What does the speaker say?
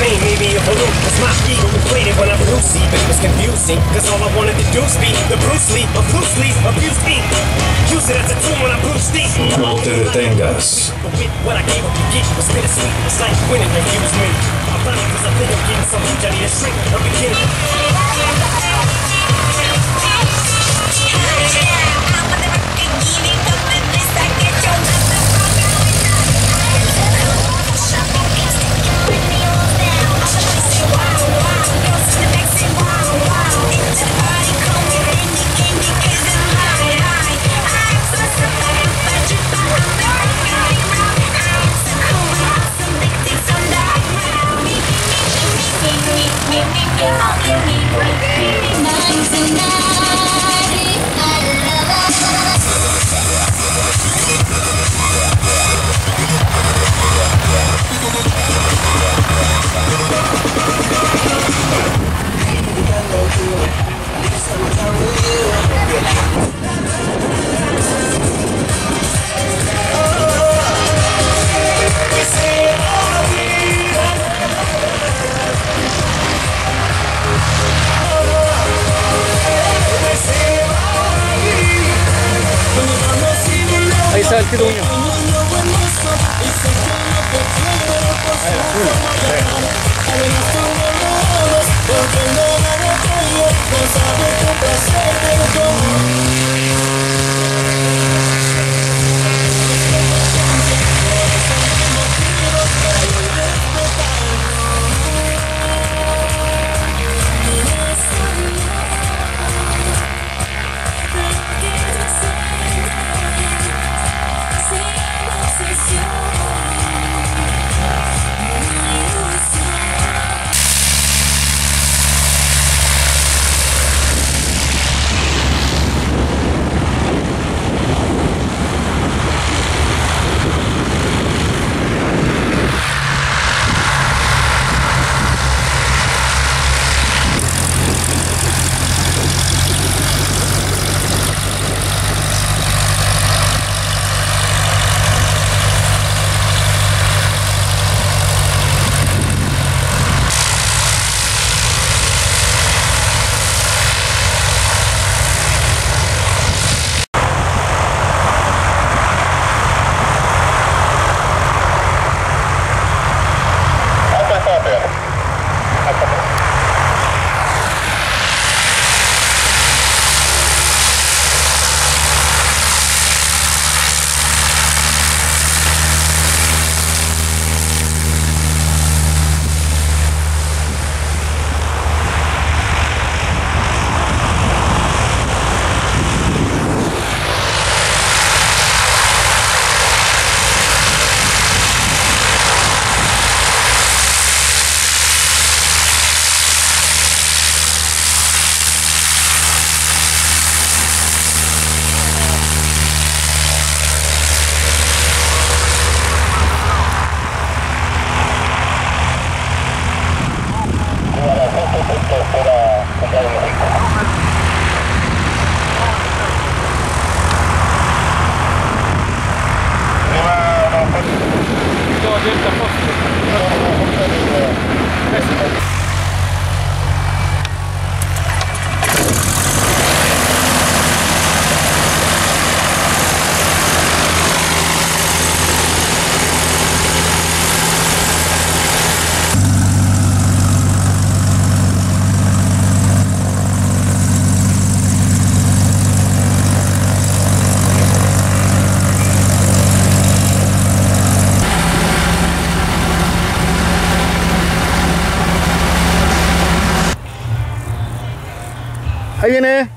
pain made me a balloon, cause my ego inflated when I'm loosey, but it was confusing, cause all I wanted to do is be the Bruce Lee of loose leaf, abuse me. Use it as a tool when I bruise these. No te detengas. What I gave up to get was bittersweet. It's like winning confused me. I'm running cause I think I'm getting so huge I need a shrink. I'm beginning. El piruño. Ahí viene.